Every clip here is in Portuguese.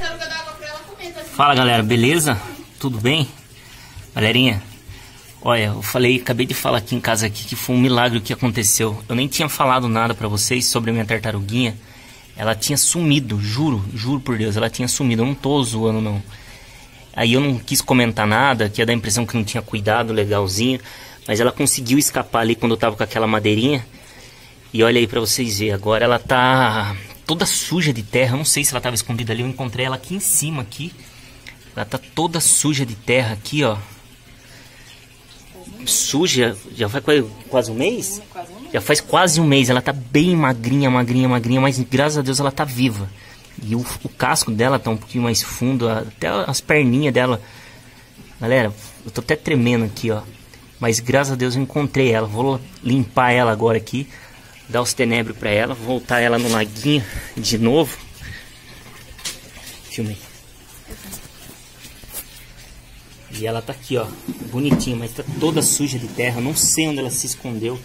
tartaruga dá água pra ela comer. Fala galera, beleza? Tudo bem? Galerinha, olha, eu falei, acabei de falar aqui em casa aqui que foi um milagre o que aconteceu. Eu nem tinha falado nada pra vocês sobre a minha tartaruguinha. Ela tinha sumido, juro por Deus, ela tinha sumido. Eu não tô zoando não. Aí eu não quis comentar nada, que ia dar a impressão que não tinha cuidado legalzinho. Mas ela conseguiu escapar ali quando eu tava com aquela madeirinha. E olha aí pra vocês verem, agora ela tá toda suja de terra. Eu não sei se ela tava escondida ali, eu encontrei ela aqui em cima aqui. Ela tá toda suja de terra aqui, ó. Suja, já faz quase um mês? Já faz quase um mês, ela tá bem magrinha, mas graças a Deus ela tá viva. E o casco dela tá um pouquinho mais fundo, até as perninhas dela. Galera, eu tô até tremendo aqui, ó. Mas graças a Deus eu encontrei ela, vou limpar ela agora aqui. Dar os tenebros pra ela, voltar ela no laguinho de novo. Filmei. E ela tá aqui, ó, bonitinha, mas tá toda suja de terra. Não sei onde ela se escondeu,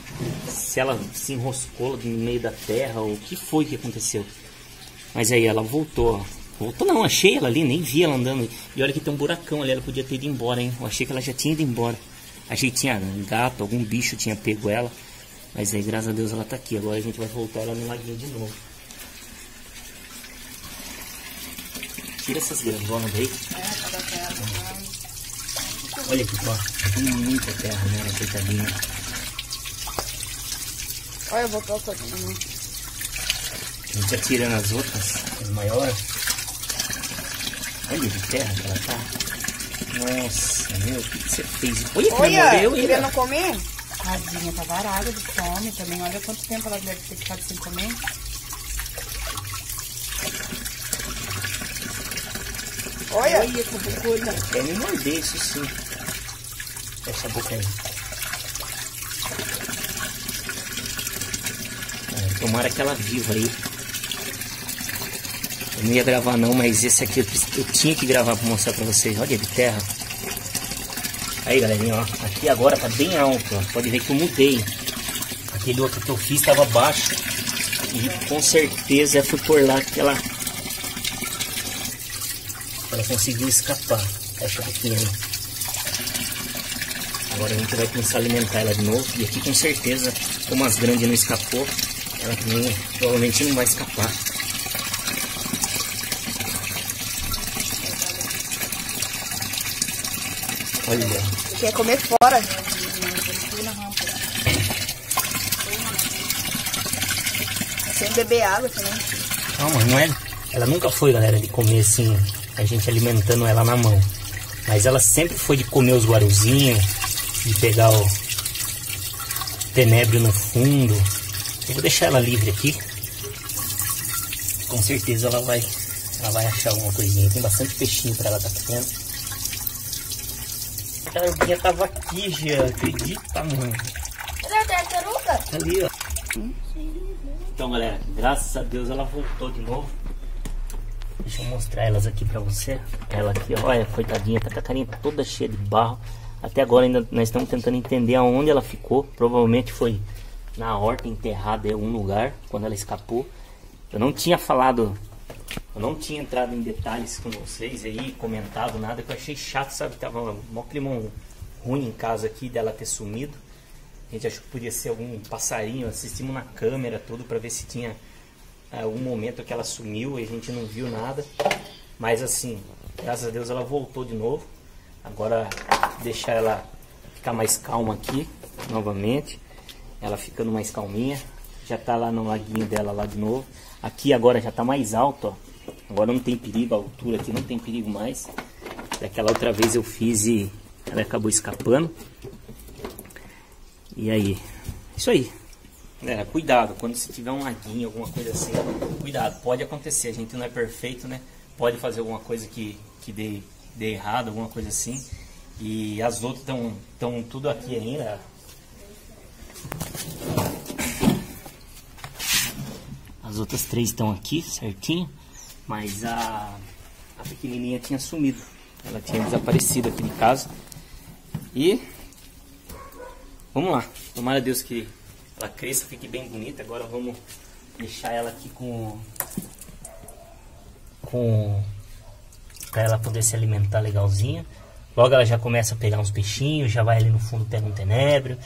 se ela se enroscou no meio da terra ou o que foi que aconteceu. Mas aí ela voltou, ó. Voltou não, achei ela ali, nem vi ela andando. E olha que tem um buracão ali, ela podia ter ido embora, hein. Eu achei que ela já tinha ido embora. Achei que tinha gato, algum bicho tinha pego ela. Mas aí, graças a Deus, ela tá aqui. Agora a gente vai voltar ela no laguinho de novo. Tira essas grandonas daí. Olha aqui, ó. Tem muita terra, né? Coitadinha. Olha, eu vou botar o cotinho. A gente tá tirando as outras, as maiores. Olha de terra que ela tá. Nossa, meu, o que você fez? Olha, eu querendo comer? Tadinha, tá varada de fome também. Olha quanto tempo ela deve ter ficado sem comer. Olha! Olha que bucura! Até me mordei isso sim. Essa boca aí. Tomara que ela viva aí. Eu não ia gravar não, mas esse aqui eu tinha que gravar pra mostrar pra vocês. Olha de terra. Aí galerinha, ó, aqui agora tá bem alto, ó. Pode ver que eu mudei. Aquele outro que eu fiz estava baixo. E com certeza foi por lá que ela conseguiu escapar. Essa aqui, né? Agora a gente vai começar a alimentar ela de novo. E aqui com certeza, como as grandes não escapou, ela também provavelmente não vai escapar. Olha. Quer comer fora. Sem beber água também. Calma, não é? Ela nunca foi, galera, de comer assim, a gente alimentando ela na mão. Mas ela sempre foi de comer os guaruzinhos, de pegar o tenebro no fundo. Eu vou deixar ela livre aqui. Com certeza ela vai achar alguma coisinha. Tem bastante peixinho pra ela tá comendo. A tartaruguinha tava aqui, já acredita, mano. Cadê a tartaruga? Ali, ó. Então, galera, graças a Deus ela voltou de novo. Deixa eu mostrar elas aqui pra você. Ela aqui, olha, coitadinha, tá com a carinha toda cheia de barro. Até agora ainda nós estamos tentando entender aonde ela ficou. Provavelmente foi na horta, enterrada em algum lugar, quando ela escapou. Eu não tinha falado... Eu não tinha entrado em detalhes com vocês aí, comentado nada, que eu achei chato, sabe? Tava um clima ruim em casa aqui dela ter sumido. A gente achou que podia ser algum passarinho, assistimos na câmera tudo pra ver se tinha algum momento que ela sumiu e a gente não viu nada. Mas assim, graças a Deus ela voltou de novo. Agora deixar ela ficar mais calma aqui, novamente. Ela ficando mais calminha. Já tá lá no laguinho dela lá de novo. Aqui agora já tá mais alto, ó. Agora não tem perigo, a altura aqui não tem perigo mais. Daquela outra vez eu fiz e ela acabou escapando. E aí, isso aí. Galera, cuidado, quando você tiver um laguinho, alguma coisa assim, cuidado, pode acontecer, a gente não é perfeito, né? Pode fazer alguma coisa que dê errado, alguma coisa assim. E as outras estão tudo aqui ainda. As outras três estão aqui, certinho. Mas a pequenininha tinha sumido. Ela tinha desaparecido aqui de casa. E vamos lá. Tomara a Deus que ela cresça, fique bem bonita. Agora vamos deixar ela aqui com para ela poder se alimentar legalzinha. Logo ela já começa a pegar uns peixinhos, já vai ali no fundo, pega um tenebro,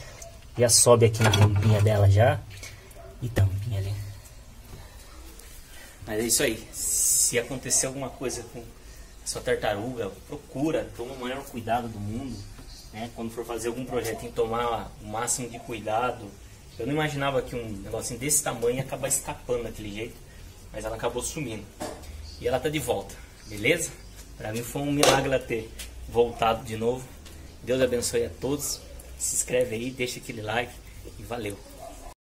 já sobe aqui na rampinha dela já. E tá rampinha ali. Mas é isso aí. Se acontecer alguma coisa com a sua tartaruga, procura, toma o maior cuidado do mundo. Né? Quando for fazer algum projeto, tem que tomar o máximo de cuidado. Eu não imaginava que um negocinho desse tamanho ia acabar escapando daquele jeito, mas ela acabou sumindo. E ela tá de volta, beleza? Pra mim foi um milagre ela ter voltado de novo. Deus abençoe a todos. Se inscreve aí, deixa aquele like e valeu!